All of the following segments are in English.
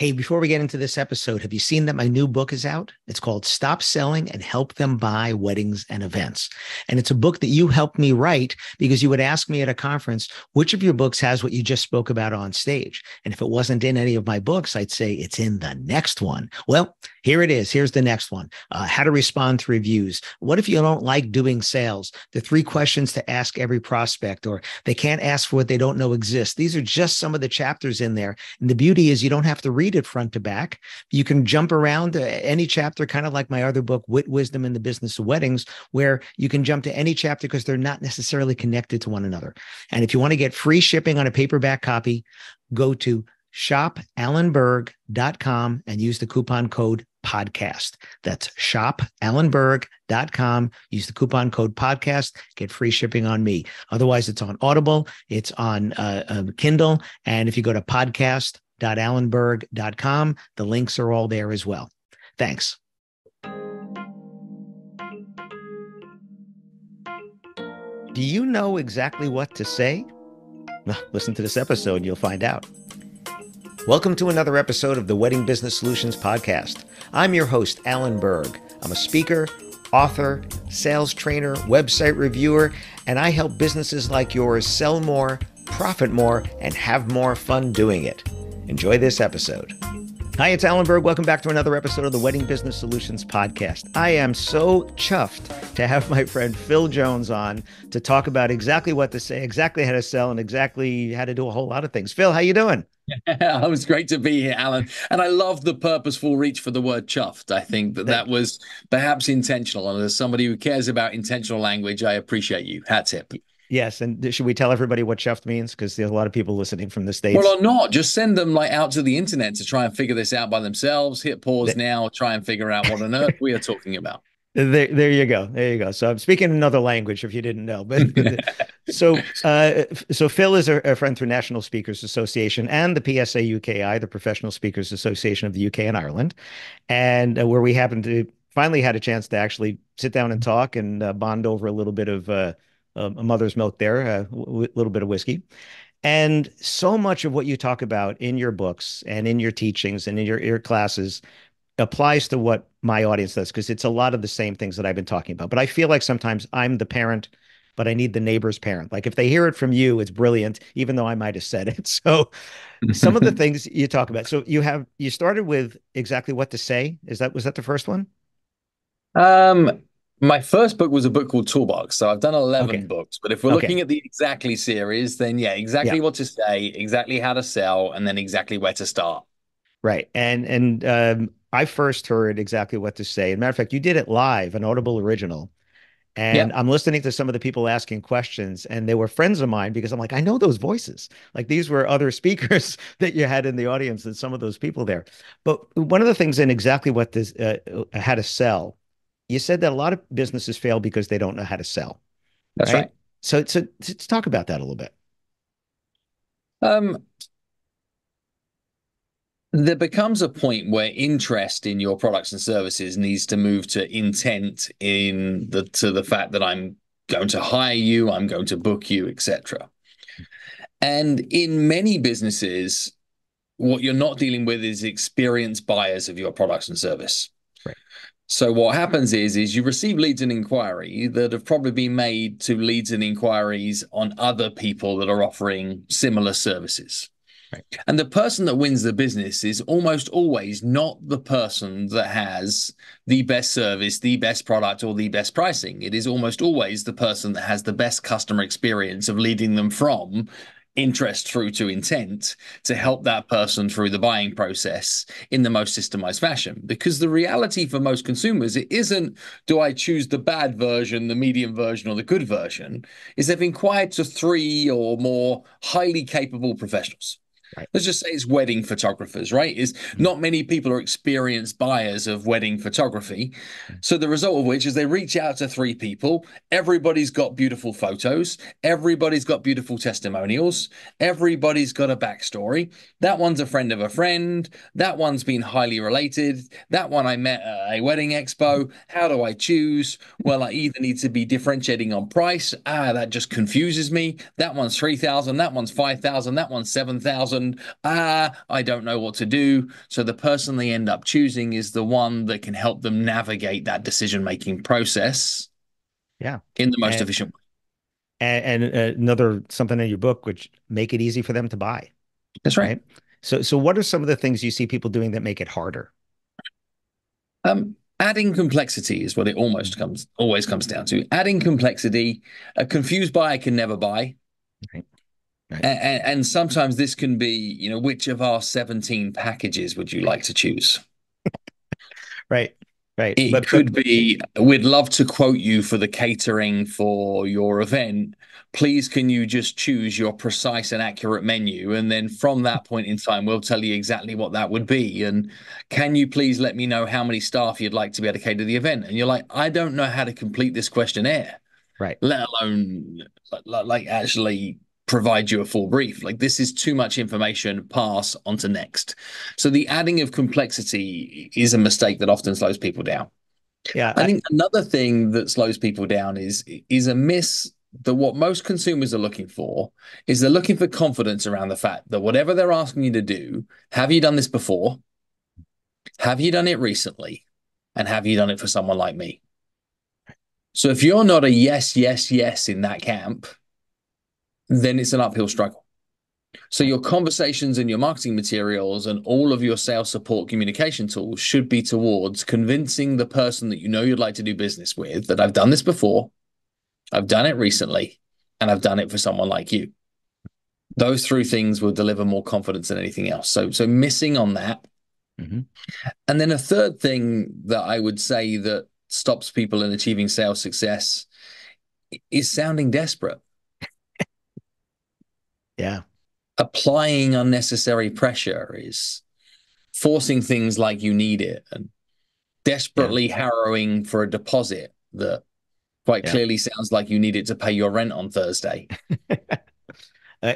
Hey, before we get into this episode, have you seen that my new book is out? It's called Stop Selling and Help Them Buy Weddings and Events. And it's a book that you helped me write because you would ask me at a conference, which of your books has what you just spoke about on stage? And if it wasn't in any of my books, I'd say it's in the next one. Well, here it is. Here's the next one. How to respond to reviews. What if you don't like doing sales? The 3 questions to ask every prospect, or they can't ask for what they don't know exists. These are just some of the chapters in there. And the beauty is you don't have to read it front to back. You can jump around to any chapter, kind of like my other book, Wit Wisdom in the Business of Weddings, where you can jump to any chapter because they're not necessarily connected to one another. And if you want to get free shipping on a paperback copy, go to shopalanberg.com and use the coupon code podcast. That's shopalanberg.com. Use the coupon code podcast, get free shipping on me. Otherwise, it's on Audible, it's on Kindle. And if you go to podcast.alanberg.com, the links are all there as well. Thanks. Do you know exactly what to say? Well, listen to this episode, you'll find out. Welcome to another episode of the Wedding Business Solutions Podcast. I'm your host, Alan Berg. I'm a speaker, author, sales trainer, website reviewer, and I help businesses like yours sell more, profit more, and have more fun doing it. Enjoy this episode. Hi, it's Alan Berg. Welcome back to another episode of the Wedding Business Solutions Podcast. I am so chuffed to have my friend Phil Jones on to talk about exactly what to say, exactly how to sell, and exactly how to do a whole lot of things. Phil, how you doing? Yeah, it was great to be here, Alan. And I love the purposeful reach for the word chuffed. I think that was perhaps intentional. And as somebody who cares about intentional language, I appreciate you. Hat tip. Yes. And should we tell everybody what chuffed means? Because there's a lot of people listening from the States. Well, or not. Just send them like out to the internet to try and figure this out by themselves. Hit pause now. Try and figure out what on earth we are talking about. There you go. There you go. So I'm speaking another language if you didn't know. But so Phil is a friend through National Speakers Association and the PSA UKI, the Professional Speakers Association of the UK and Ireland, and where we happened to finally had a chance to actually sit down and talk and bond over a little bit of a mother's milk there, a little bit of whiskey. And so much of what you talk about in your books and in your teachings and in your classes applies to what my audience does, because it's a lot of the same things that I've been talking about. But I feel like sometimes I'm the parent, but I need the neighbor's parent. Like if they hear it from you, it's brilliant, even though I might have said it. So some of the things you talk about. So you started with exactly what to say. Was that the first one? My first book was a book called Toolbox. So I've done 11 books, but if we're looking at the Exactly series, then exactly what to say, exactly how to sell, and then exactly where to start. Right. And I first heard exactly what to say. As a matter of fact, you did it live, an Audible original. And I'm listening to some of the people asking questions, and they were friends of mine because I'm like, I know those voices. Like these were other speakers that you had in the audience and some of those people there. But one of the things in exactly what this, how to sell, you said that a lot of businesses fail because they don't know how to sell. That's right. So let's talk about that a little bit. There becomes a point where interest in your products and services needs to move to intent to the fact that I'm going to hire you, I'm going to book you, etc. And in many businesses, what you're not dealing with is experienced buyers of your products and service. Right. So what happens is you receive leads and inquiry that have probably been made to leads and inquiries on other people that are offering similar services. Right. And the person that wins the business is almost always not the person that has the best service, the best product, or the best pricing. It is almost always the person that has the best customer experience of leading them from interest through to intent to help that person through the buying process in the most systemized fashion. Because the reality for most consumers, it isn't, do I choose the bad version, the medium version, or the good version? Is they've inquired to 3 or more highly capable professionals. Right. Let's just say it's wedding photographers, right? Is not many people are experienced buyers of wedding photography. So the result of which is they reach out to 3 people. Everybody's got beautiful photos. Everybody's got beautiful testimonials. Everybody's got a backstory. That one's a friend of a friend. That one's been highly related. That one I met at a wedding expo. How do I choose? Well, I either need to be differentiating on price. That just confuses me. That one's $3,000. That one's $5,000. That one's $7,000. and I don't know what to do. So the person they end up choosing is the one that can help them navigate that decision-making process. Yeah, in the most efficient way. And another something in your book, which make it easy for them to buy. That's right. So what are some of the things you see people doing that make it harder? Adding complexity is what it always comes down to. Adding complexity. A confused buyer can never buy. Right. Right. And sometimes this can be, you know, which of our 17 packages would you like to choose? Right. Right. It could be, we'd love to quote you for the catering for your event. Please, can you just choose your precise and accurate menu? And then from that point in time, we'll tell you exactly what that would be. And can you please let me know how many staff you'd like to be able to cater the event? And you're like, I don't know how to complete this questionnaire. Right. Let alone like actually provide you a full brief. Like, this is too much information, pass on to next. So the adding of complexity is a mistake that often slows people down. Yeah. I think another thing that slows people down is a miss that what most consumers are looking for is they're looking for confidence around the fact that whatever they're asking you to do, have you done this before? Have you done it recently? And have you done it for someone like me? So if you're not a yes, yes, yes in that camp, then it's an uphill struggle. So your conversations and your marketing materials and all of your sales support communication tools should be towards convincing the person that you know you'd like to do business with that I've done this before, I've done it recently, and I've done it for someone like you. Those three things will deliver more confidence than anything else. So missing on that. Mm-hmm. And then a third thing that I would say that stops people in achieving sales success is sounding desperate. Yeah. Applying unnecessary pressure is forcing things like you need it and desperately harrowing for a deposit that quite clearly sounds like you need it to pay your rent on Thursday.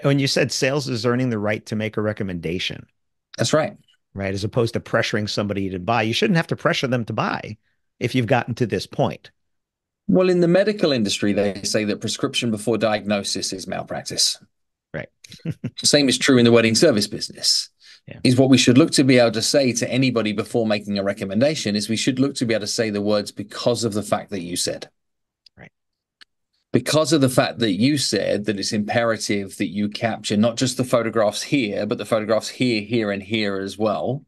When you said sales is earning the right to make a recommendation. That's right. Right. As opposed to pressuring somebody to buy. You shouldn't have to pressure them to buy if you've gotten to this point. Well, in the medical industry, they say that prescription before diagnosis is malpractice. Right. Same is true in the wedding service business. Yeah. Is what we should look to be able to say to anybody before making a recommendation is we should look to be able to say the words because of the fact that you said. Right. Because of the fact that you said that it's imperative that you capture not just the photographs here, but the photographs here, here, and here as well.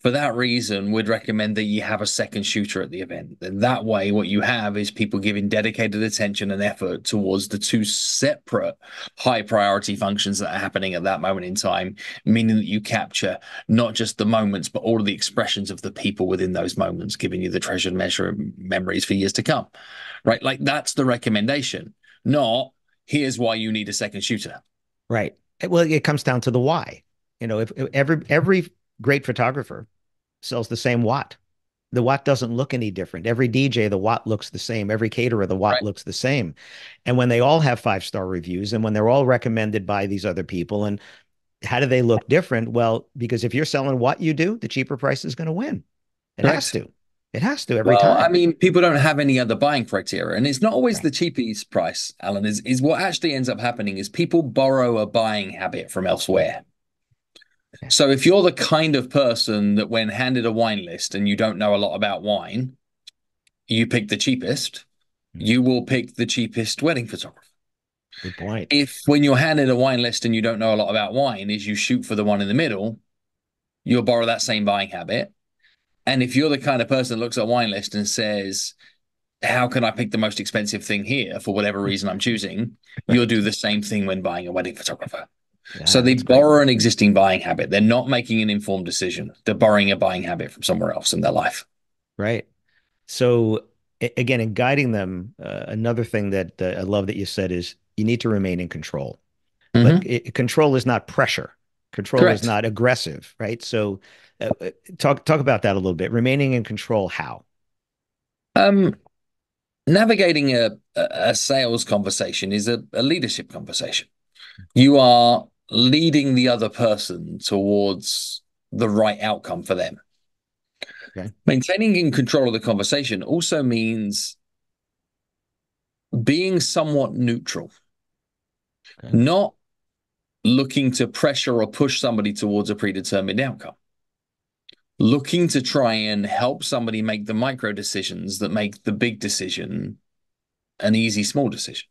For that reason, we'd recommend that you have a second shooter at the event. And that way, what you have is people giving dedicated attention and effort towards the two separate high priority functions that are happening at that moment in time, meaning that you capture not just the moments, but all of the expressions of the people within those moments, giving you the treasured memories for years to come, right? Like, that's the recommendation, not here's why you need a second shooter. Right. Well, it comes down to the why. You know, if every great photographer sells the same watt. The watt doesn't look any different. Every DJ, the watt looks the same. Every caterer, the watt looks the same. And when they all have 5-star reviews and when they're all recommended by these other people, and how do they look different? Well, because if you're selling what you do, the cheaper price is going to win. It has to. It has to every time. I mean, people don't have any other buying criteria. And it's not always the cheapest price, Alan, is what actually ends up happening is people borrow a buying habit from elsewhere. So if you're the kind of person that when handed a wine list and you don't know a lot about wine, you pick the cheapest, you will pick the cheapest wedding photographer. Good point. If when you're handed a wine list and you don't know a lot about wine is you shoot for the one in the middle, you'll borrow that same buying habit. And if you're the kind of person that looks at a wine list and says, how can I pick the most expensive thing here for whatever reason I'm choosing, you'll do the same thing when buying a wedding photographer. Yeah, so they borrow an existing buying habit. They're not making an informed decision. They're borrowing a buying habit from somewhere else in their life. Right. So again, in guiding them, another thing that I love that you said is you need to remain in control. Mm-hmm. Like, control is not pressure. Control is not aggressive. Right. So talk about that a little bit. Remaining in control. How? Navigating a sales conversation is a leadership conversation. You are leading the other person towards the right outcome for them. Okay. Maintaining in control of the conversation also means being somewhat neutral, not looking to pressure or push somebody towards a predetermined outcome, looking to try and help somebody make the micro decisions that make the big decision an easy, small decision.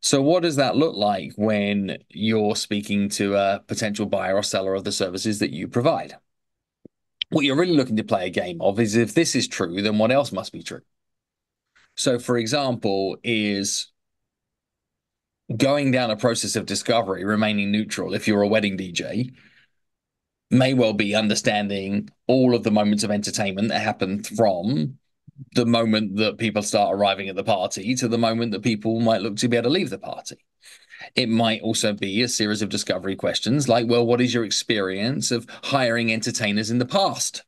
So what does that look like when you're speaking to a potential buyer or seller of the services that you provide? What you're really looking to play a game of is, if this is true, then what else must be true? So, for example, is going down a process of discovery, remaining neutral if you're a wedding DJ, may well be understanding all of the moments of entertainment that happen from the moment that people start arriving at the party to the moment that people might look to be able to leave the party. It might also be a series of discovery questions like, well, what is your experience of hiring entertainers in the past?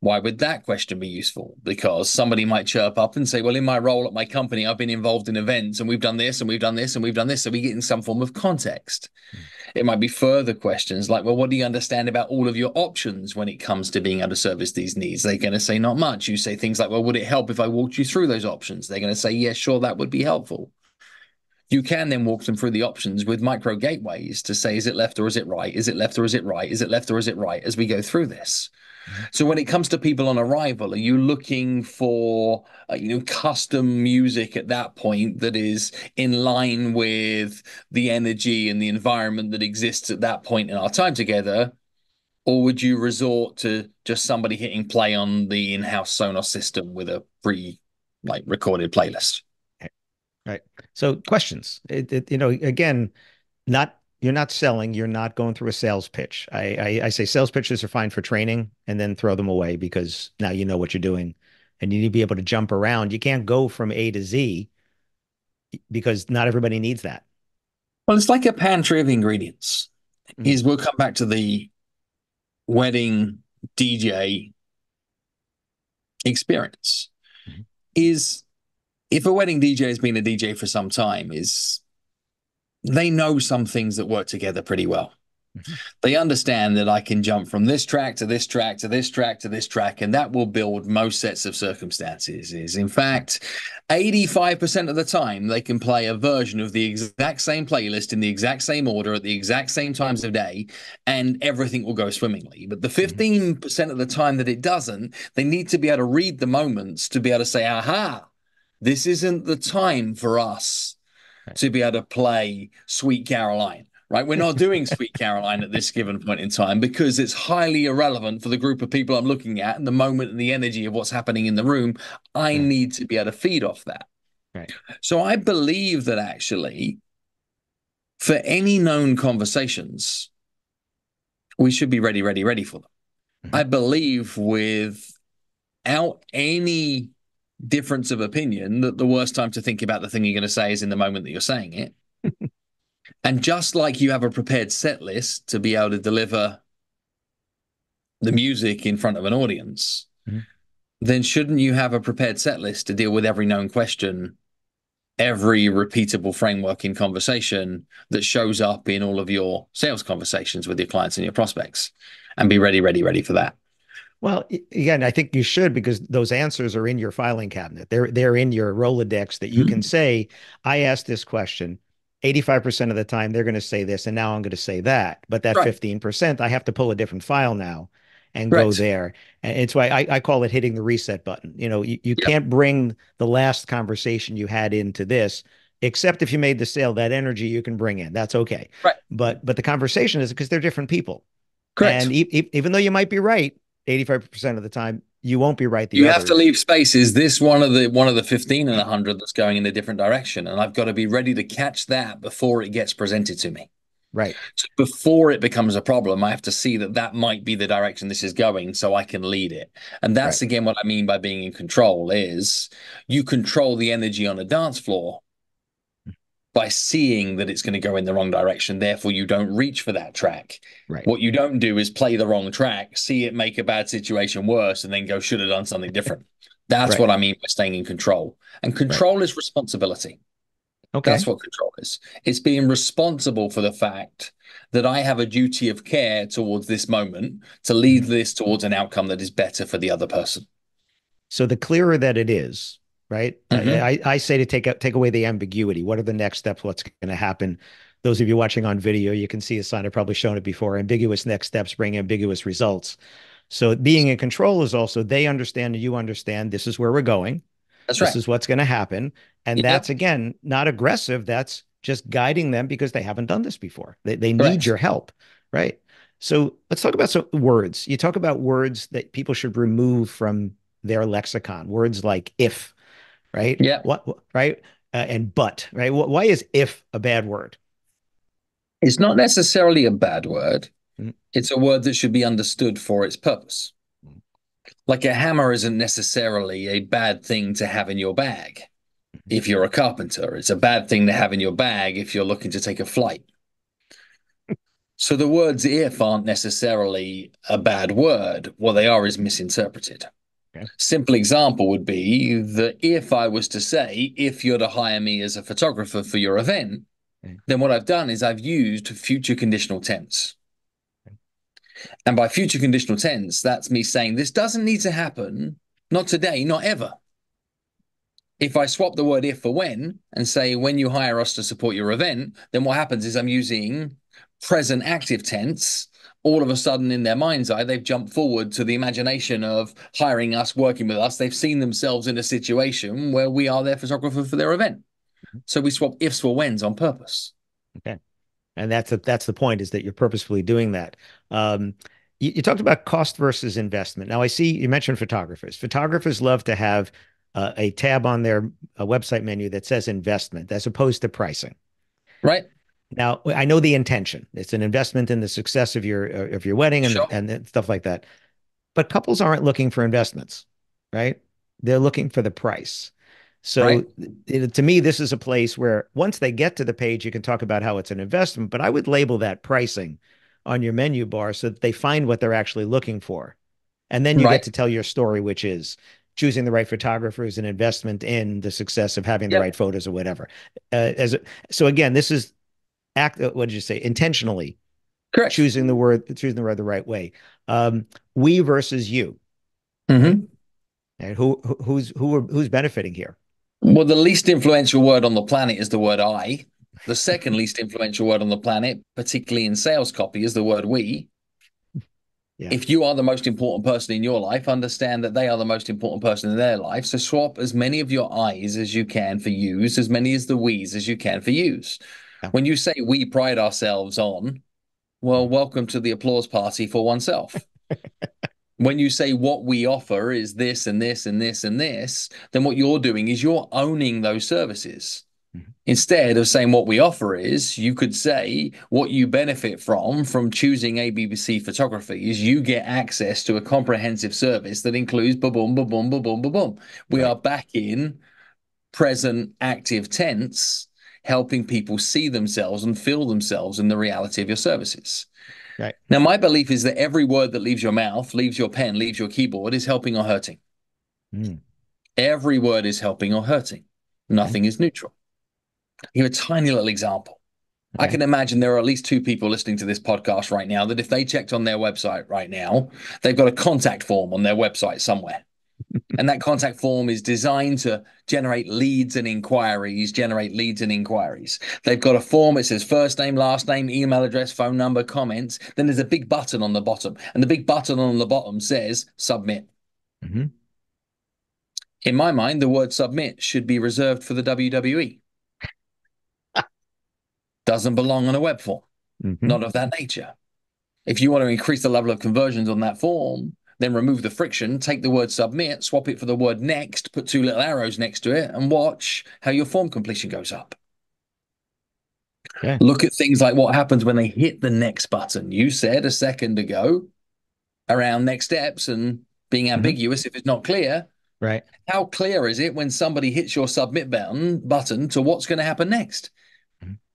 Why would that question be useful? Because somebody might chirp up and say, well, in my role at my company, I've been involved in events and we've done this and we've done this and we've done this. So we get in some form of context. It might be further questions like, well, what do you understand about all of your options when it comes to being able to service these needs? They're going to say not much. You say things like, well, would it help if I walked you through those options? They're going to say, yeah, sure, that would be helpful. You can then walk them through the options with micro gateways to say, is it left or is it right? Is it left or is it right? Is it left or is it right? As we go through this. So when it comes to people on arrival, are you looking for custom music at that point that is in line with the energy and the environment that exists at that point in our time together? Or would you resort to just somebody hitting play on the in-house Sonos system with a pre-recorded playlist? Right. So questions, again, you're not selling, you're not going through a sales pitch. I say sales pitches are fine for training, and then throw them away, because now you know what you're doing and you need to be able to jump around. You can't go from A to Z because not everybody needs that. Well, it's like a pantry of ingredients. We'll come back to the wedding DJ experience. If a wedding DJ has been a DJ for some time, they know some things that work together pretty well. They understand that I can jump from this track to this track to this track to this track, and that will build most sets of circumstances. In fact, 85% of the time, they can play a version of the exact same playlist in the exact same order at the exact same times of day, and everything will go swimmingly. But the 15% of the time that it doesn't, they need to be able to read the moments to be able to say, aha, this isn't the time for us to be able to play Sweet Caroline, right? We're not doing Sweet Caroline at this given point in time because it's highly irrelevant for the group of people I'm looking at and the moment and the energy of what's happening in the room. I need to be able to feed off that. Right. So I believe that actually for any known conversations, we should be ready, ready, ready for them. I believe without any difference of opinion that the worst time to think about the thing you're going to say is in the moment that you're saying it. And just like you have a prepared set list to be able to deliver the music in front of an audience, then shouldn't you have a prepared set list to deal with every known question, every repeatable framework in conversation that shows up in all of your sales conversations with your clients and your prospects, and be ready, ready, ready for that? Well, again, I think you should, because those answers are in your filing cabinet. They're in your Rolodex that you can say, I asked this question 85% of the time, they're going to say this, and now I'm going to say that. But that 15%, I have to pull a different file now and go there. And it's why I call it hitting the reset button. You can't bring the last conversation you had into this, except if you made the sale. That energy you can bring in. That's okay. Right. But the conversation is, because they're different people. Correct. And even though you might be right 85% of the time, you won't be right. You have to leave space. Is this one of the 15 and 100 that's going in a different direction? And I've got to be ready to catch that before it gets presented to me. Right. So before it becomes a problem, I have to see that might be the direction this is going, so I can lead it. And that's again what I mean by being in control. Is you control the energy on a dance floor by seeing that it's going to go in the wrong direction. Therefore, you don't reach for that track. Right. What you don't do is play the wrong track, see it make a bad situation worse, and then go, should have done something different. That's what I mean by staying in control. And control is responsibility. Okay. That's what control is. It's being responsible for the fact that I have a duty of care towards this moment to lead this towards an outcome that is better for the other person. So the clearer that it is, right? I say to take away the ambiguity. What are the next steps? What's going to happen? Those of you watching on video, you can see a sign. I've probably shown it before. Ambiguous next steps bring ambiguous results. So being in control is also, they understand and you understand, this is where we're going. That's right. This is what's going to happen. And that's, again, not aggressive. That's just guiding them because they haven't done this before. They need your help, right? So let's talk about some words. You talk about words that people should remove from their lexicon, words like if, right? Yeah. What, right? And but, right? Why is if a bad word? It's not necessarily a bad word. Mm-hmm. It's a word that should be understood for its purpose. Mm-hmm. Like a hammer isn't necessarily a bad thing to have in your bag. Mm-hmm. If you're a carpenter, it's a bad thing to have in your bag if you're looking to take a flight. So the words if aren't necessarily a bad word. What they are is misinterpreted. Okay. Simple example would be that if I was to say, if you're to hire me as a photographer for your event, okay, then what I've done is I've used future conditional tense. Okay. And by future conditional tense, that's me saying this doesn't need to happen, not today, not ever. If I swap the word if for when and say when you hire us to support your event, then what happens is I'm using present active tense. All of a sudden in their mind's eye, they've jumped forward to the imagination of hiring us, working with us. They've seen themselves in a situation where we are their photographer for their event. So we swap ifs for whens on purpose. Okay. And that's the point, is that you're purposefully doing that. You talked about cost versus investment. Now I see you mentioned photographers. Photographers love to have a tab on their website menu that says investment as opposed to pricing. Right. Now, I know the intention. It's an investment in the success of your wedding and, and stuff like that. But couples aren't looking for investments, right? They're looking for the price. So to me, this is a place where once they get to the page, you can talk about how it's an investment, but I would label that pricing on your menu bar so that they find what they're actually looking for. And then you get to tell your story, which is choosing the right photographer is an investment in the success of having the right photos or whatever. So again, this is... what did you say? Intentionally, correct. Choosing the word the right way. We versus you, and who's benefiting here? Well, the least influential word on the planet is the word I. The second least influential word on the planet, particularly in sales copy, is the word we. Yeah. If you are the most important person in your life, understand that they are the most important person in their life. So swap as many of your I's as you can for you's, as many as the we's as you can for you's. When you say we pride ourselves on, well, welcome to the applause party for oneself. When you say what we offer is this and this and this and this, then what you're doing is you're owning those services. Instead of saying what we offer is, you could say what you benefit from choosing ABC photography is you get access to a comprehensive service that includes ba-boom, ba-boom, ba-boom, ba-boom. We are back in present active tense, helping people see themselves and feel themselves in the reality of your services. Right. Now, my belief is that every word that leaves your mouth, leaves your pen, leaves your keyboard is helping or hurting. Mm. Every word is helping or hurting. Nothing is neutral. I'll give a tiny little example. Okay. I can imagine there are at least two people listening to this podcast right now that if they checked on their website right now, they've got a contact form on their website somewhere. And that contact form is designed to generate leads and inquiries, They've got a form. It says first name, last name, email address, phone number, comments. Then there's a big button on the bottom. And the big button on the bottom says submit. Mm-hmm. In my mind, the word submit should be reserved for the WWE. Doesn't belong on a web form. Mm-hmm. Not of that nature. If you want to increase the level of conversions on that form, then remove the friction, take the word submit, swap it for the word next, put two little arrows next to it, and watch how your form completion goes up. Okay. Look at things like what happens when they hit the next button. You said a second ago around next steps and being ambiguous if it's not clear. Right. How clear is it when somebody hits your submit button to what's going to happen next?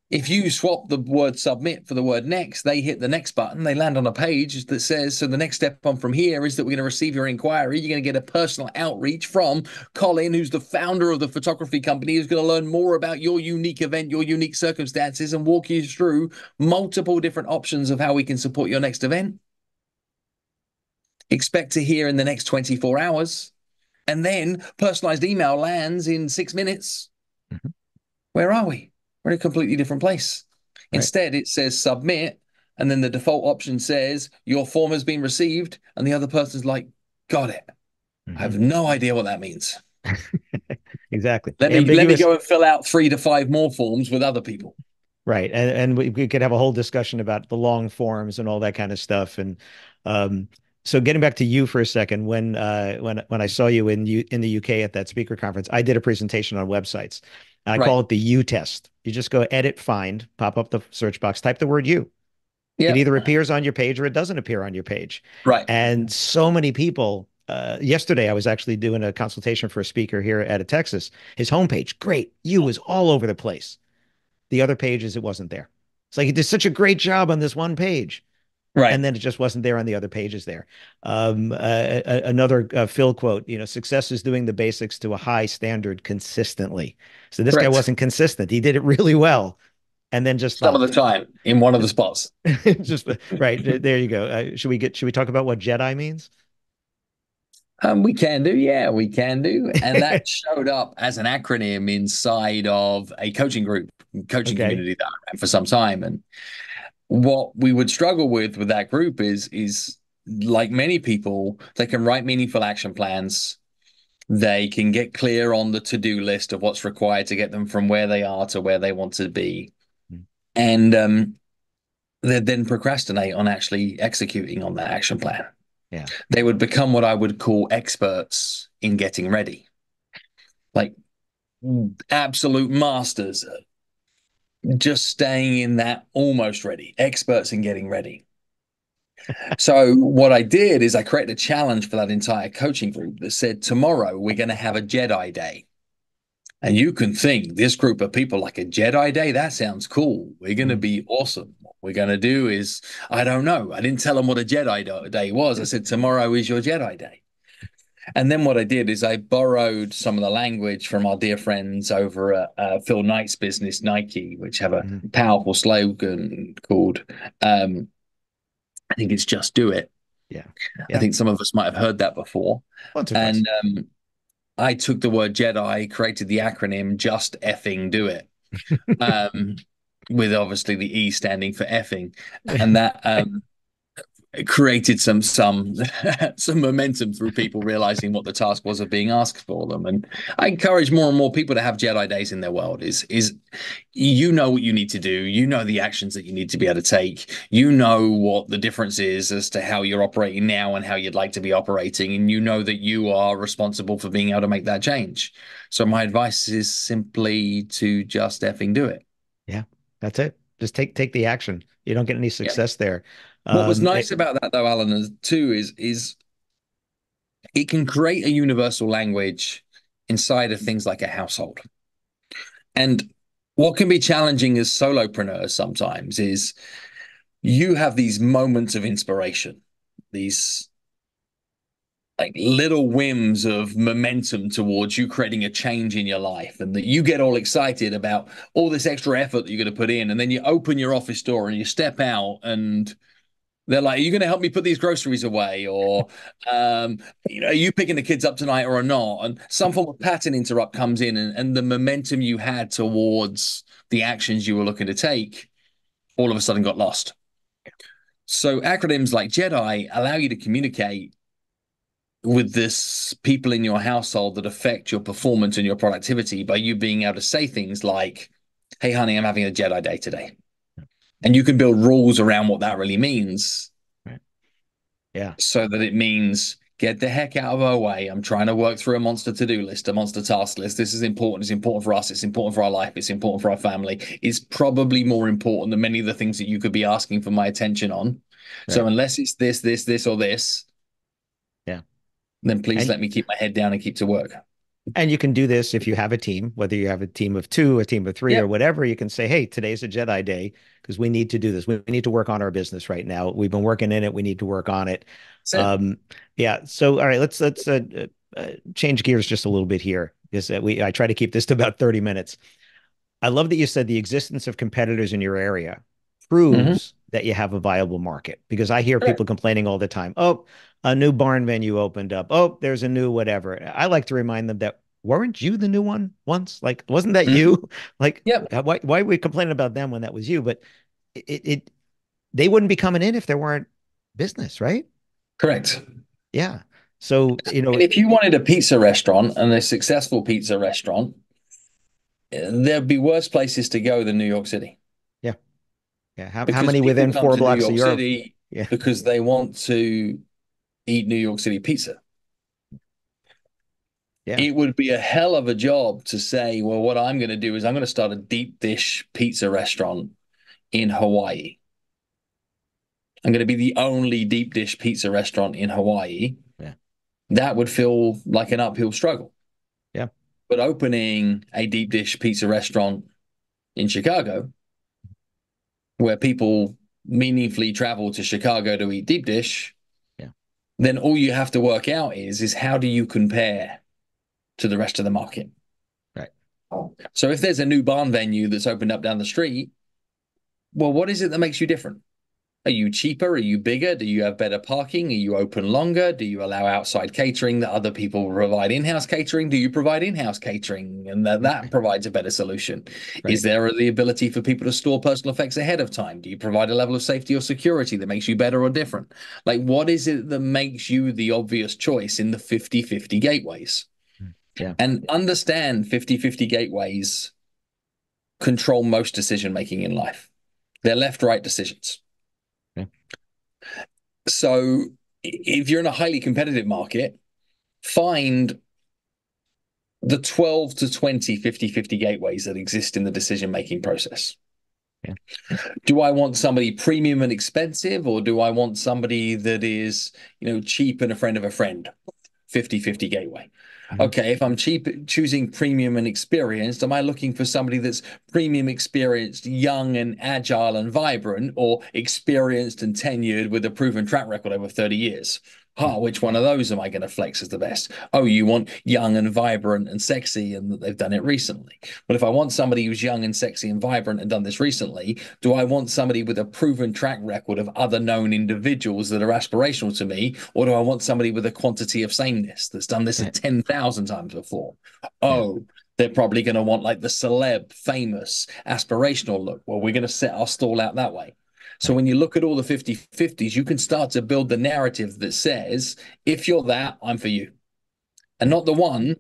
If you swap the word submit for the word next, they hit the next button. They land on a page that says, so the next step on from here is that we're going to receive your inquiry. You're going to get a personal outreach from Colin, who's the founder of the photography company, who's going to learn more about your unique event, your unique circumstances, and walk you through multiple different options of how we can support your next event. Expect to hear in the next 24 hours. And then personalized email lands in 6 minutes. Where are we? We're in a completely different place. Instead, it says submit, and then the default option says your form has been received, and the other person's like, got it. Mm-hmm. I have no idea what that means. Exactly. Let me go and fill out 3 to 5 more forms with other people. Right. And we could have a whole discussion about the long forms and all that kind of stuff. And so getting back to you for a second, when I saw you in the UK at that speaker conference, I did a presentation on websites. I call it the U test. You just go edit, find, pop up the search box, type the word you. Yeah. It either appears on your page or it doesn't appear on your page. Right. And so many people, yesterday I was actually doing a consultation for a speaker here out of Texas. His homepage, great. You was all over the place. The other pages, it wasn't there. It's like he did such a great job on this one page. Right. And then it just wasn't there on the other pages there. Another Phil quote, you know, success is doing the basics to a high standard consistently. So this guy wasn't consistent. He did it really well. And then just some of the time in one of the spots. Just right. There you go. Should we talk about what JEDI means? We can do. Yeah, we can do. And that showed up as an acronym inside of a coaching group, community that I ran for some time. And what we would struggle with that group is like many people, they can write meaningful action plans. They can get clear on the to-do list of what's required to get them from where they are to where they want to be. And they then procrastinate on actually executing on that action plan. Yeah. They would become what I would call experts in getting ready, like absolute masters at just staying in that almost ready, experts in getting ready. So what I did is I created a challenge for that entire coaching group that said, tomorrow we're going to have a JEDI day. And you can think this group of people like a JEDI day, that sounds cool. We're going to be awesome. What we're going to do is, I don't know. I didn't tell them what a JEDI day was. I said, tomorrow is your JEDI day. And then what I did is I borrowed some of the language from our dear friends over at Phil Knight's business, Nike, which have a powerful slogan called, I think it's just do it. Yeah. I think some of us might have heard that before. And I took the word JEDI, created the acronym just effing do it, with obviously the E standing for effing. And that created some momentum through people realizing what the task was of being asked for them. And I encourage more and more people to have JEDI days in their world. Is you know what you need to do. You know the actions that you need to be able to take. You know what the difference is as to how you're operating now and how you'd like to be operating. And you know that you are responsible for being able to make that change. So my advice is simply to just effing do it. Yeah, that's it. Just take the action. You don't get any success there. What was nice about that, though, Alan, too, is it can create a universal language inside of things like a household. And what can be challenging as solopreneurs sometimes is you have these moments of inspiration, these like little whims of momentum towards you creating a change in your life, and that you get all excited about all this extra effort that you're going to put in. And then you open your office door and you step out and they're like, are you going to help me put these groceries away? Or, you know, are you picking the kids up tonight or not? And some form of pattern interrupt comes in, and the momentum you had towards the actions you were looking to take all of a sudden got lost. So acronyms like JEDI allow you to communicate with this people in your household that affect your performance and your productivity by you being able to say things like, hey, honey, I'm having a JEDI day today. And you can build rules around what that really means. Right. Yeah. So that it means get the heck out of our way. I'm trying to work through a monster to-do list, a monster task list. This is important. It's important for us. It's important for our life. It's important for our family. It's probably more important than many of the things that you could be asking for my attention on. Right. So unless it's this, this, this, or this, then please let me keep my head down and keep to work. And you can do this if you have a team, whether you have a team of 2, a team of 3, or whatever. You can say, hey, today's a JEDI day because we need to do this. We need to work on our business right now. We've been working in it. We need to work on it. Yeah. So, all right, let's change gears just a little bit here, because I try to keep this to about 30 minutes. I love that you said the existence of competitors in your area proves that you have a viable market, because I hear people complaining all the time. Oh, a new barn venue opened up. Oh, there's a new whatever. I like to remind them that weren't you the new one once? Like, wasn't that you? Like, why are we complaining about them when that was you? But they wouldn't be coming in if there weren't business, right? Correct. Yeah. So, if you wanted a pizza restaurant and a successful pizza restaurant, there'd be worse places to go than New York City. Yeah. Yeah. How many within 4 blocks of Europe? Yeah. Because they want to eat New York City pizza. Yeah. It would be a hell of a job to say, well, what I'm going to do is I'm going to start a deep dish pizza restaurant in Hawaii. I'm going to be the only deep dish pizza restaurant in Hawaii. Yeah. That would feel like an uphill struggle. Yeah. But opening a deep dish pizza restaurant in Chicago, where people meaningfully travel to Chicago to eat deep dish, yeah, then all you have to work out is how do you compare to the rest of the market? Right. So if there's a new barn venue that's opened up down the street, well, what is it that makes you different? Are you cheaper? Are you bigger? Do you have better parking? Are you open longer? Do you allow outside catering that other people provide in-house catering? Do you provide in-house catering? And that provides a better solution. Right. Is there the ability for people to store personal effects ahead of time? Do you provide a level of safety or security that makes you better or different? Like, what is it that makes you the obvious choice in the 50-50 gateways? Yeah. And understand 50-50 gateways control most decision-making in life. They're left-right decisions. So if you're in a highly competitive market, find the 12 to 20 50-50 gateways that exist in the decision-making process. Yeah. Do I want somebody premium and expensive, or do I want somebody that is, cheap and a friend of a friend? 50-50 gateway. Mm-hmm. Okay, if I'm choosing premium and experienced, am I looking for somebody that's premium experienced, young and agile and vibrant, or experienced and tenured with a proven track record over 30 years? Oh, which one of those am I going to flex as the best? Oh, you want young and vibrant and sexy and that they've done it recently. Well, if I want somebody who's young and sexy and vibrant and done this recently, do I want somebody with a proven track record of other known individuals that are aspirational to me? Or do I want somebody with a quantity of sameness that's done this 10,000 times before? Oh, they're probably going to want like the celeb, famous, aspirational look. Well, we're going to set our stall out that way. So when you look at all the 50-50s, you can start to build the narrative that says, if you're that, I'm for you. And not the one,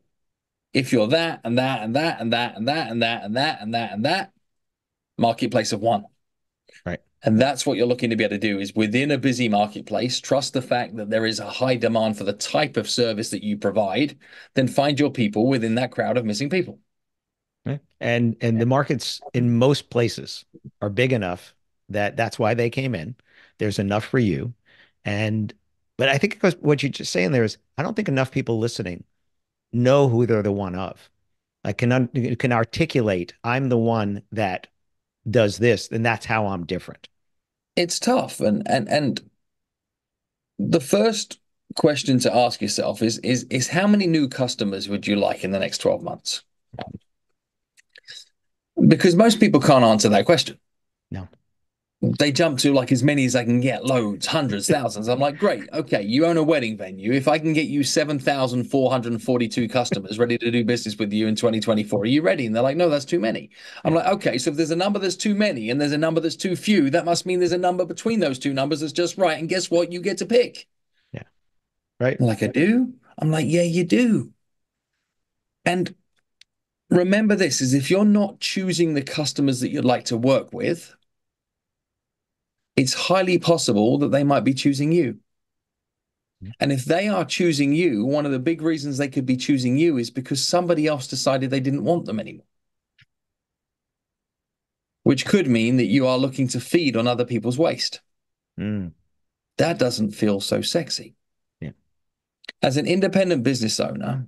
if you're that and that and that and that and that and that and that and that and that, marketplace of one. Right. And that's what you're looking to be able to do is within a busy marketplace, trust the fact that there is a high demand for the type of service that you provide, then find your people within that crowd of missing people. Right. And the markets in most places are big enough that's why they came in. There's enough for you. But I think what you're just saying there is, I don't think enough people listening know who they're the one of. I can articulate, I'm the one that does this, and that's how I'm different. It's tough. And the first question to ask yourself is how many new customers would you like in the next 12 months? Because most people can't answer that question. No. They jump to like as many as I can get, loads, hundreds, thousands. I'm like, great. Okay, you own a wedding venue. If I can get you 7,442 customers ready to do business with you in 2024, are you ready? And they're like, no, that's too many. I'm like, okay, so if there's a number that's too many and there's a number that's too few, that must mean there's a number between those two numbers that's just right. And guess what? You get to pick. Yeah. Right. Like I do. I'm like, yeah, you do. And remember this is if you're not choosing the customers that you'd like to work with, it's highly possible that they might be choosing you. And if they are choosing you, one of the big reasons they could be choosing you is because somebody else decided they didn't want them anymore. Which could mean that you are looking to feed on other people's waste. Mm. That doesn't feel so sexy. Yeah. As an independent business owner,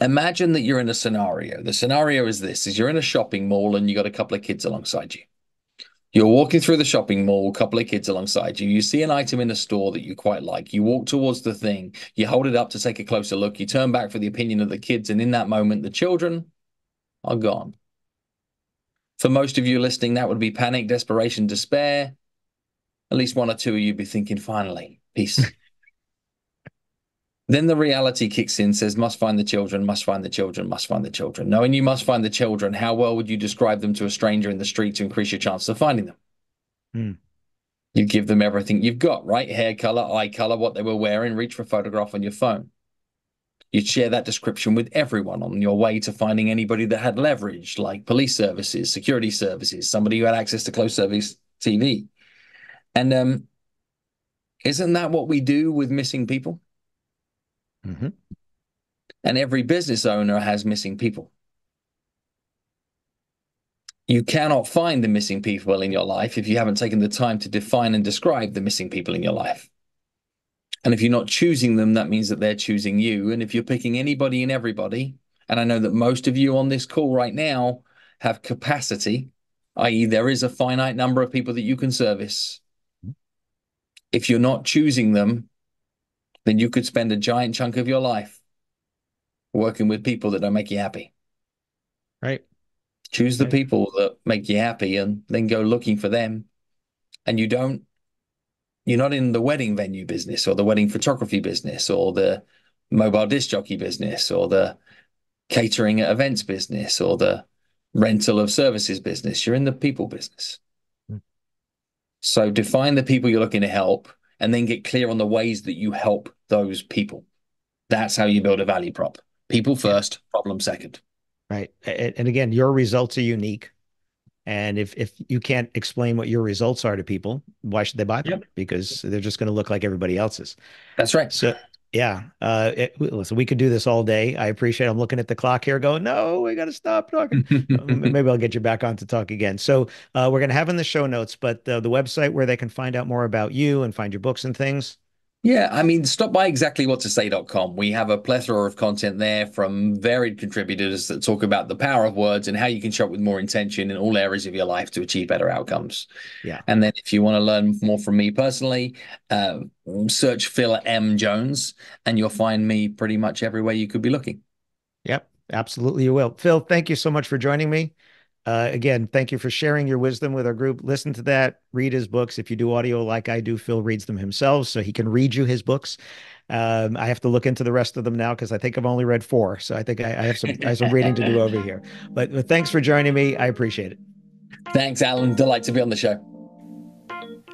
imagine that you're in a scenario. The scenario is this, is you're in a shopping mall and you got a couple of kids alongside you. You're walking through the shopping mall, a couple of kids alongside you. You see an item in a store that you quite like. You walk towards the thing. You hold it up to take a closer look. You turn back for the opinion of the kids. And in that moment, the children are gone. For most of you listening, that would be panic, desperation, despair. At least one or two of you be thinking, finally, peace. Then the reality kicks in, says, must find the children, must find the children, must find the children. Knowing you must find the children, how well would you describe them to a stranger in the street to increase your chance of finding them? Mm. You give them everything you've got, right? Hair color, eye color, what they were wearing, reach for a photograph on your phone. You'd share that description with everyone on your way to finding anybody that had leverage, like police services, security services, somebody who had access to closed service TV. And isn't that what we do with missing people? Mm-hmm. And every business owner has missing people. You cannot find the missing people in your life if you haven't taken the time to define and describe the missing people in your life. And if you're not choosing them, that means that they're choosing you. And if you're picking anybody and everybody, and I know that most of you on this call right now have capacity, i.e. there is a finite number of people that you can service. If you're not choosing them, then you could spend a giant chunk of your life working with people that don't make you happy. Right. Choose the people that make you happy and then go looking for them. And you're not in the wedding venue business or the wedding photography business or the mobile disc jockey business or the catering at events business or the rental of services business. You're in the people business. Mm. So define the people you're looking to help and then get clear on the ways that you help those people. That's how you build a value prop. People first, problem second. Right. And again, your results are unique. And if you can't explain what your results are to people, why should they buy them? Yep. Because they're just going to look like everybody else's. That's right. So yeah, listen, we could do this all day. I appreciate it. I'm looking at the clock here going, no, we got to stop talking. Maybe I'll get you back on to talk again. So we're going to have in the show notes, but the website where they can find out more about you and find your books and things. Yeah, I mean, stop by exactlywhattosay.com. We have a plethora of content there from varied contributors that talk about the power of words and how you can show up with more intention in all areas of your life to achieve better outcomes. Yeah. And then if you want to learn more from me personally, search Phil M Jones and you'll find me pretty much everywhere you could be looking. Yep, absolutely you will. Phil, thank you so much for joining me. Again, thank you for sharing your wisdom with our group. Listen to that, read his books. If you do audio like I do, Phil reads them himself, so he can read you his books. I have to look into the rest of them now because I think I've only read 4. So I think I have some, I have some reading to do over here. But thanks for joining me. I appreciate it. Thanks, Alan. Delight to be on the show.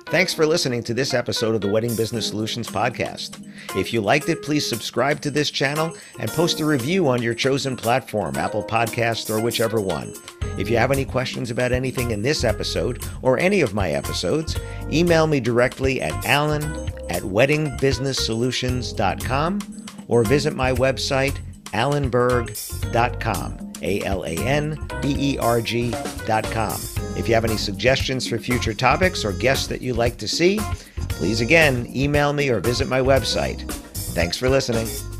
Thanks for listening to this episode of the Wedding Business Solutions Podcast. If you liked it, please subscribe to this channel and post a review on your chosen platform, Apple Podcasts or whichever one. If you have any questions about anything in this episode or any of my episodes, email me directly at alan@weddingbusinesssolutions.com or visit my website, AlanBerg.com, AlanBerg.com. If you have any suggestions for future topics or guests that you'd like to see, please again, email me or visit my website. Thanks for listening.